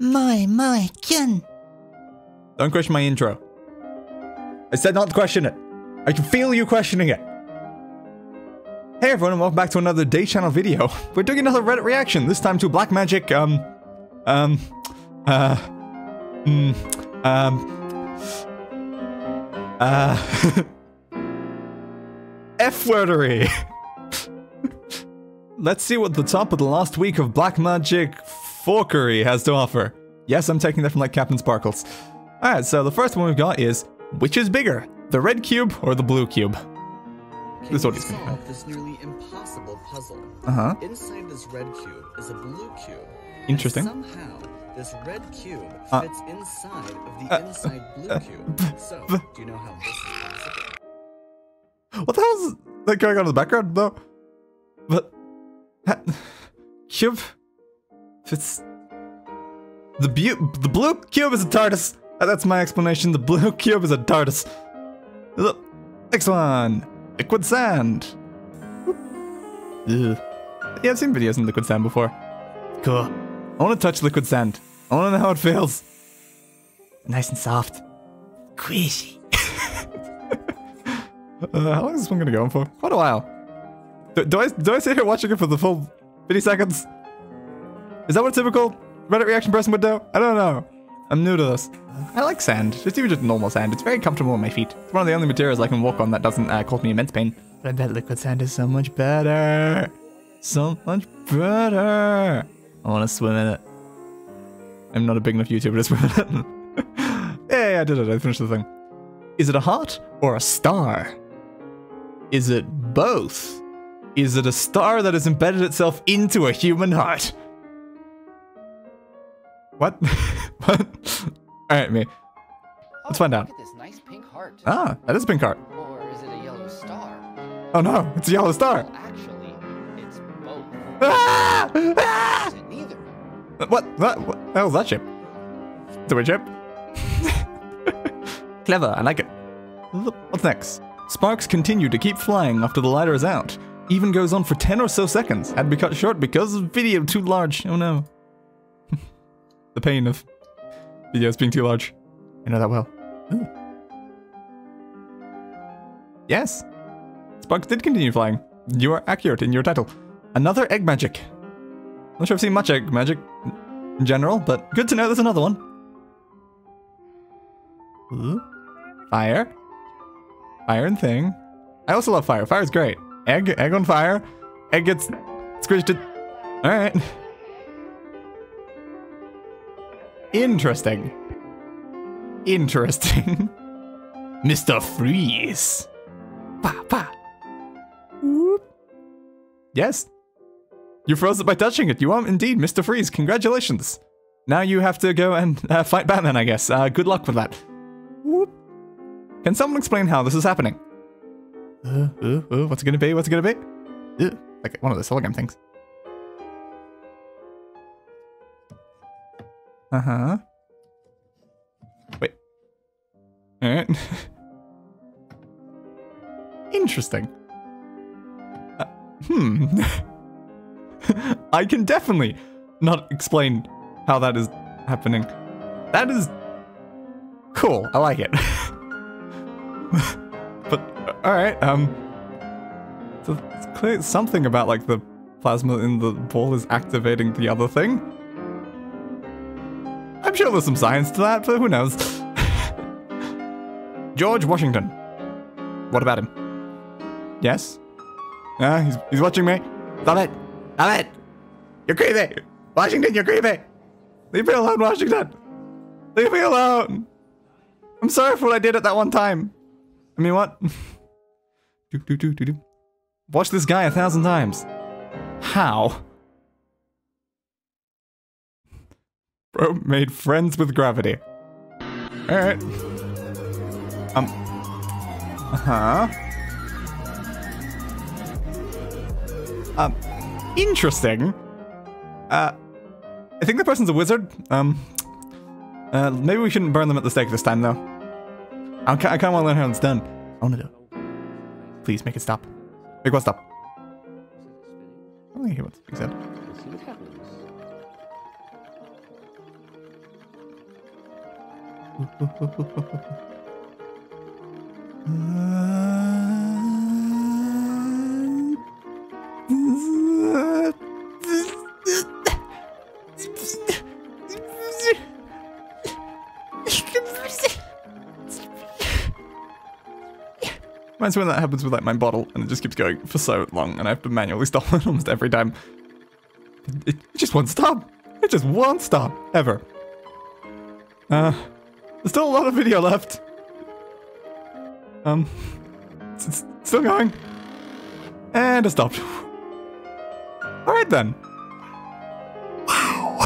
My, Ken. Don't question my intro. I said not to question it. I can feel you questioning it. Hey everyone, and welcome back to another Day Channel video. We're doing another Reddit reaction, this time to Black Magic, F-wordery. Let's see what the top of the last week of Black Magic Forkery has to offer. Yes, I'm taking that from like Captain Sparkles. Alright, so the first one we've got is, which is bigger, the red cube or the blue cube? This one is going to be this nearly impossible puzzle. Uh-huh. Inside this red cube is a blue cube. Interesting. And somehow, this red cube fits inside of the inside blue cube. So, do you know how this is possible? What the hell is that going on in the background, though? But... cube... fits... The blue cube is a TARDIS! That's my explanation, the blue cube is a TARDIS. Look, next one! Liquid sand! Ugh. Yeah, I've seen videos in liquid sand before. Cool. I want to touch liquid sand. I want to know how it feels. Nice and soft. Squishy. How long is this one going to go on for? Quite a while. Do I sit here watching it for the full 50 seconds? Is that what a typical Reddit reaction person would do? I don't know. I'm new to this. I like sand. It's even just normal sand. It's very comfortable on my feet. It's one of the only materials I can walk on that doesn't cause me immense pain. But that liquid sand is so much better. So much better. I want to swim in it. I'm not a big enough YouTuber to swim in it. Yeah, I did it. I finished the thing. Is it a heart or a star? Is it both? Is it a star that has embedded itself into a human heart? What? What? Alright, me. Let's find out. Look at this nice pink heart. Ah, that is a pink heart. Or is it a yellow star? Oh no, it's a yellow star. Well, actually, it's both. Ah! Ah! Is it neither? What the hell is that shape? The weird shape? Clever, I like it. What's next? Sparks continue to keep flying after the lighter is out. Even goes on for 10 or so seconds. Had to be cut short because of video too large. Oh no. The pain of videos being too large. I know that well. Ooh. Yes. Sparks did continue flying. You are accurate in your title. Another egg magic. Not sure I've seen much egg magic in general, but good to know there's another one. Ooh. Fire. Fire and thing. I also love fire. Fire's great. Egg on fire. Egg gets squished. Alright. Interesting. Interesting. Mr. Freeze. Pa, pa. Whoop. Yes. You froze it by touching it. You are indeed Mr. Freeze. Congratulations. Now you have to go and fight Batman, I guess. Good luck with that. Whoop. Can someone explain how this is happening? What's it gonna be? What's it gonna be? Like one of those hologram things. Uh-huh. Wait. Alright. Interesting. I can definitely not explain how that is happening. That is... cool. I like it. But, alright, so it's clear something about, like, the plasma in the ball is activating the other thing. I'm sure there's some science to that, but who knows. George Washington. What about him? Yes? Ah, he's watching me. Stop it! Stop it! You're creepy! Washington, you're creepy! Leave me alone, Washington! Leave me alone! I'm sorry for what I did at that one time. I mean, what? Watch this guy 1,000 times. How? Bro made friends with gravity. Alright. Interesting. I think that person's a wizard. Maybe we shouldn't burn them at the stake this time, though. I kind of want to learn how it's done. I want to do it. Please, make it stop. Make what stop? I don't think I hear what's being said. Reminds me when that happens with like my bottle and it just keeps going for so long and I have to manually stop it almost every time. It just won't stop. It just won't stop. Ever. There's still a lot of video left. It's still going. And it stopped. Alright then. Wow.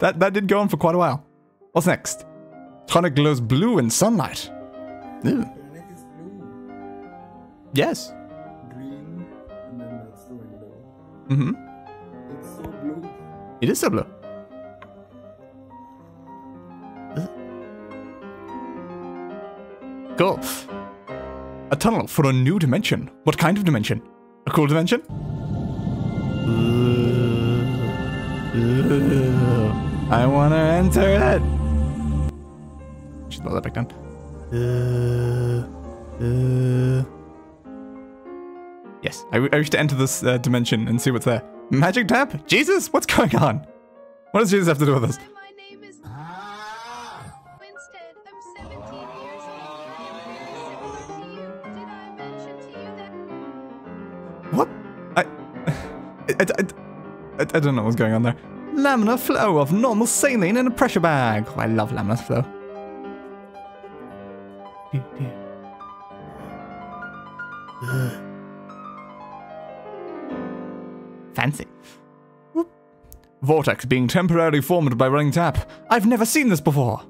that did go on for quite a while. What's next? Tonic glows blue in sunlight. Ew. Tonic is blue. Yes. Green, and then that's the window. Mm-hmm. It's so blue. It is so blue. Cool. A tunnel for a new dimension. What kind of dimension? A cool dimension? I wanna enter it! Just load that back down. Yes, I wish to enter this dimension and see what's there. Magic tap? Jesus, what's going on? What does Jesus have to do with this? I don't know what's going on there. Laminar flow of normal saline in a pressure bag. Oh, I love laminar flow. Fancy. Whoop. Vortex being temporarily formed by running tap. I've never seen this before.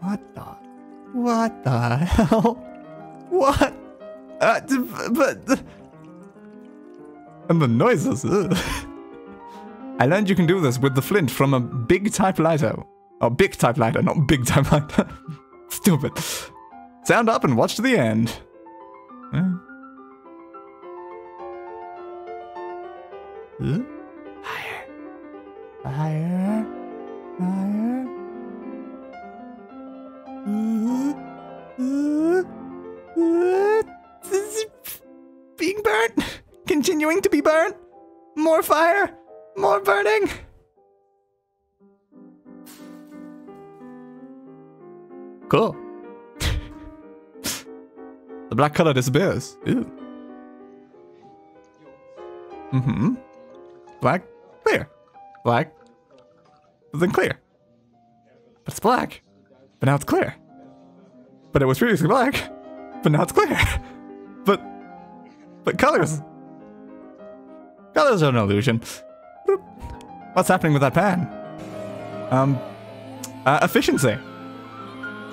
What the hell? What? And the noises. I learned you can do this with the flint from a big typewriter. Oh, big typewriter, not big typewriter. Stupid. Sound up and watch to the end. Higher. Higher. Higher. Being burnt. Continuing to be burnt. More fire. More burning. Cool. The black color disappears. Ew. Mm-hmm. Black, clear. Black, but then clear. But it's black. But now it's clear. But it was previously black. But now it's clear. But colors. Colors are an illusion. What's happening with that pan? Efficiency.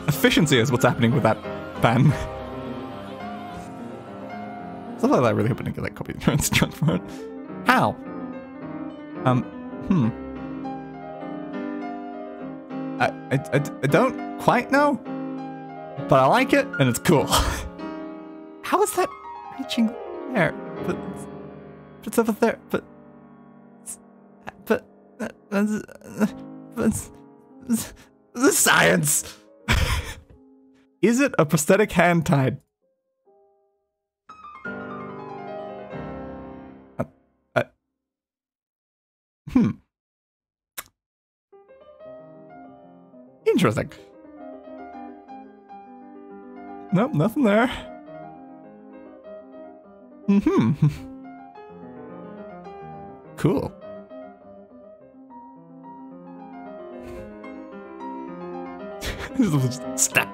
Efficiency is what's happening with that pan. Stuff like that, I really hope I didn't get like copy of the junk for it. How? I don't quite know, but I like it and it's cool. How is that reaching there? But it's over there. But the science. Is it a prosthetic hand tied? Interesting. Nope, nothing there. Cool. Stop.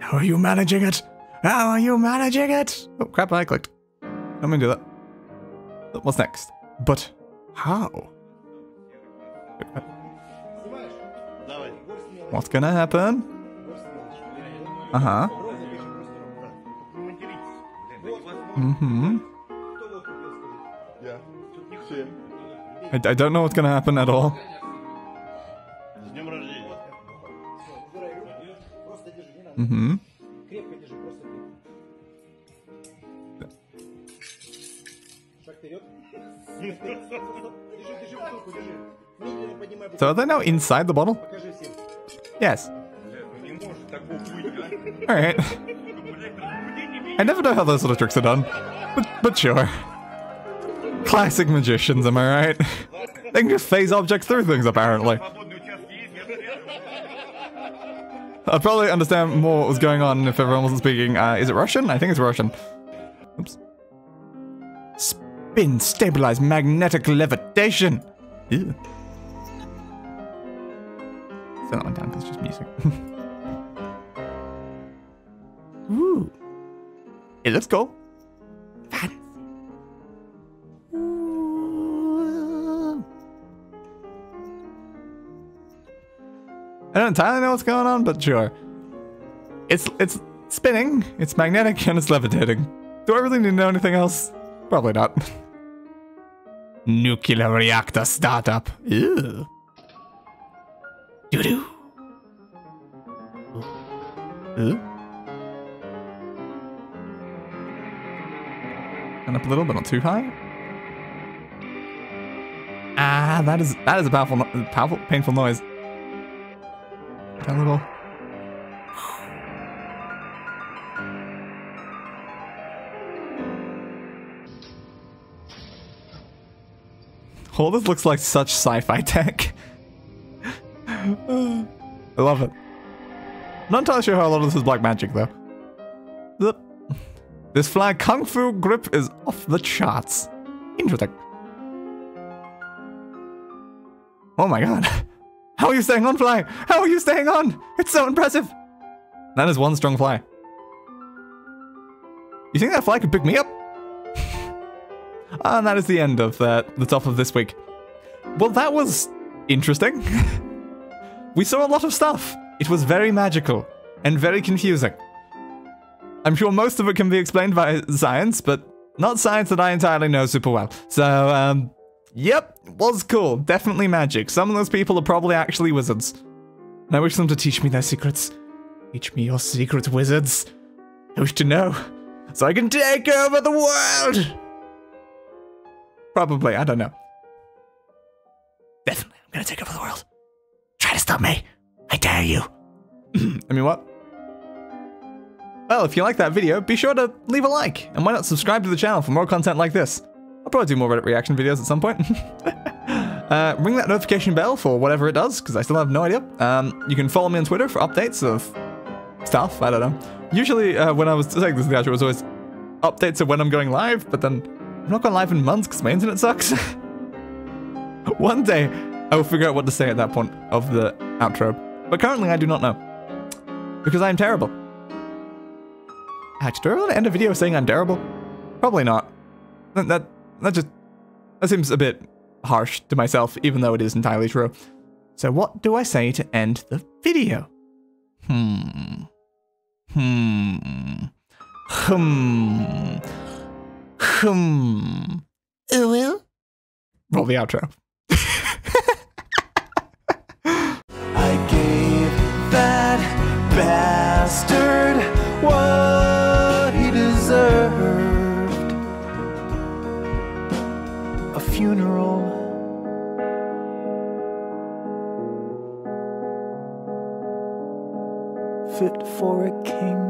How are you managing it? How are you managing it? Oh crap, I clicked. I'm gonna do that. What's next? But how? What's gonna happen? Uh-huh. Mm-hmm. I don't know what's gonna happen at all. Mm-hmm. So are they now inside the bottle? Yes. Alright. I never know how those sort of tricks are done. But sure. Classic magicians, am I right? They can just phase objects through things, apparently. I'd probably understand more what was going on if everyone wasn't speaking. Is it Russian? I think it's Russian. Oops. Spin, stabilize, magnetic levitation! Ew. Set that one down because it's just music. Ooh. It looks cool. Fancy. I don't entirely know what's going on, but sure. It's spinning, it's magnetic, and it's levitating. Do I really need to know anything else? Probably not. Nuclear reactor startup. Ew. Doo-doo. Ew. And up a little, but not too high. Ah, that is a powerful, painful noise. A little. Oh, this looks like such sci-fi tech. I love it. Not entirely sure how a lot of this is black magic, though. This flag kung fu grip is off the charts. Interesting. Oh my god. How are you staying on, fly? How are you staying on? It's so impressive. That is one strong fly. You think that fly could pick me up? And that is the end of the top of this week. Well, that was interesting. We saw a lot of stuff. It was very magical and very confusing. I'm sure most of it can be explained by science, but not science that I entirely know super well. So, yep, was cool. Definitely magic. Some of those people are probably actually wizards. And I wish them to teach me their secrets. Teach me your secret, wizards. I wish to know, so I can take over the world! Probably, I don't know. Definitely, I'm gonna take over the world. Try to stop me. I dare you. I mean, what? Well, if you liked that video, be sure to leave a like. And why not subscribe to the channel for more content like this? I'll probably do more Reddit reaction videos at some point. Ring that notification bell for whatever it does, because I still have no idea. You can follow me on Twitter for updates of stuff, I don't know. Usually when I was saying this, it was always updates of when I'm going live, but then I'm not going live in months because my internet sucks. One day, I will figure out what to say at that point of the outro. But currently I do not know, because I am terrible. Actually, do I want to end a video saying I'm terrible? Probably not. That seems a bit harsh to myself, even though it is entirely true. So what do I say to end the video? Roll the outro. I gave that bastard what he deserved. Funeral. Fit for a king.